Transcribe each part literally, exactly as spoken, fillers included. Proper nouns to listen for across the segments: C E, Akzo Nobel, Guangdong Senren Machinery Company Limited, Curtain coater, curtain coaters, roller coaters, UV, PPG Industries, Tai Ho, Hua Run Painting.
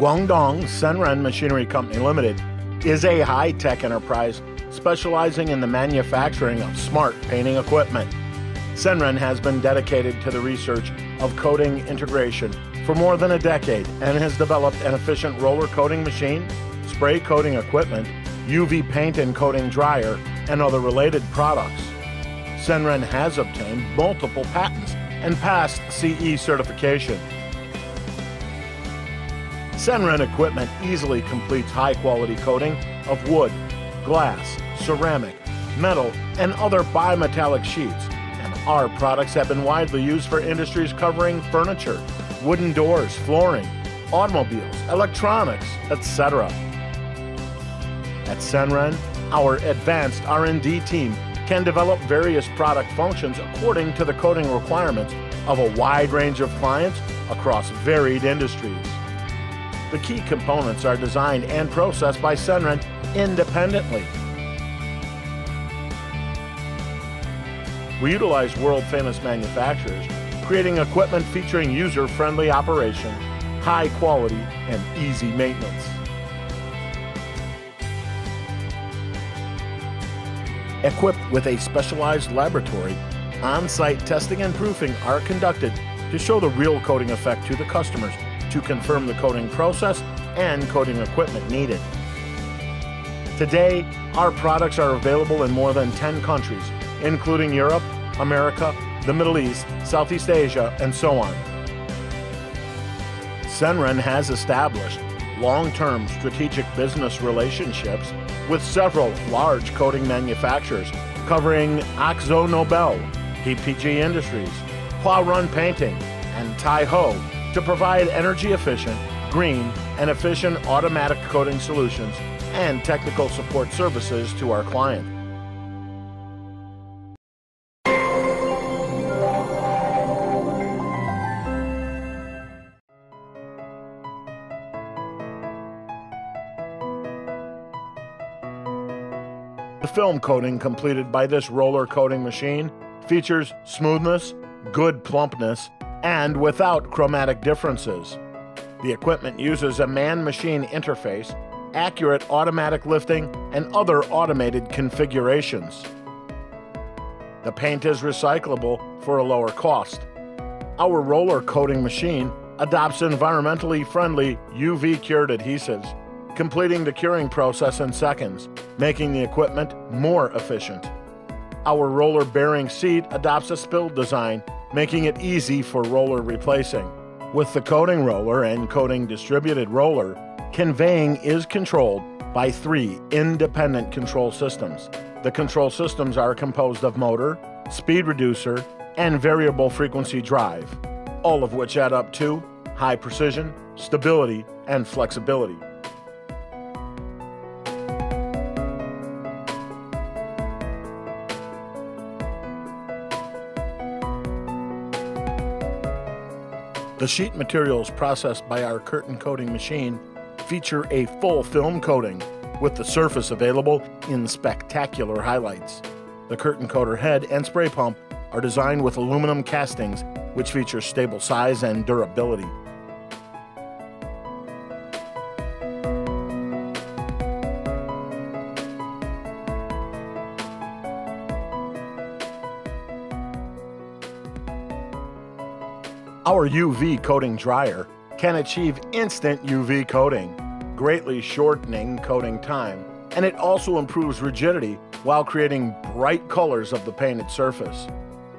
Guangdong Senren Machinery Company Limited is a high-tech enterprise specializing in the manufacturing of smart painting equipment. Senren has been dedicated to the research of coating integration for more than a decade and has developed an efficient roller coating machine, spray coating equipment, U V paint and coating dryer, and other related products. Senren has obtained multiple patents and passed C E certification. Senren equipment easily completes high-quality coating of wood, glass, ceramic, metal, and other bimetallic sheets, and our products have been widely used for industries covering furniture, wooden doors, flooring, automobiles, electronics, et cetera. At Senren, our advanced R and D team can develop various product functions according to the coating requirements of a wide range of clients across varied industries. The key components are designed and processed by Senren independently. We utilize world-famous manufacturers, creating equipment featuring user-friendly operation, high quality, and easy maintenance. Equipped with a specialized laboratory, on-site testing and proofing are conducted to show the real coating effect to the customers, to confirm the coating process and coating equipment needed. Today, our products are available in more than ten countries, including Europe, America, the Middle East, Southeast Asia, and so on. Senren has established long-term strategic business relationships with several large coating manufacturers, covering Akzo Nobel, P P G Industries, Hua Run Painting, and Tai Ho, to provide energy-efficient, green, and efficient automatic coating solutions and technical support services to our client. The film coating completed by this roller coating machine features smoothness, good plumpness, and without chromatic differences. The equipment uses a man-machine interface, accurate automatic lifting, and other automated configurations. The paint is recyclable for a lower cost. Our roller coating machine adopts environmentally friendly U V cured adhesives, completing the curing process in seconds, making the equipment more efficient. Our roller bearing seat adopts a spill design, making it easy for roller replacing. With the coating roller and coating distributed roller, conveying is controlled by three independent control systems. The control systems are composed of motor, speed reducer, and variable frequency drive, all of which add up to high precision, stability, and flexibility. The sheet materials processed by our curtain coating machine feature a full film coating, with the surface available in spectacular highlights. The curtain coater head and spray pump are designed with aluminum castings, which feature stable size and durability. Our U V coating dryer can achieve instant U V coating, greatly shortening coating time, and it also improves rigidity while creating bright colors of the painted surface.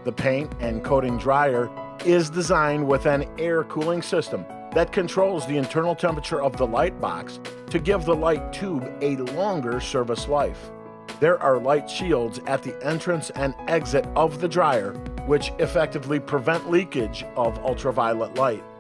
The paint and coating dryer is designed with an air cooling system that controls the internal temperature of the light box to give the light tube a longer service life. There are light shields at the entrance and exit of the dryer, which effectively prevent leakage of ultraviolet light.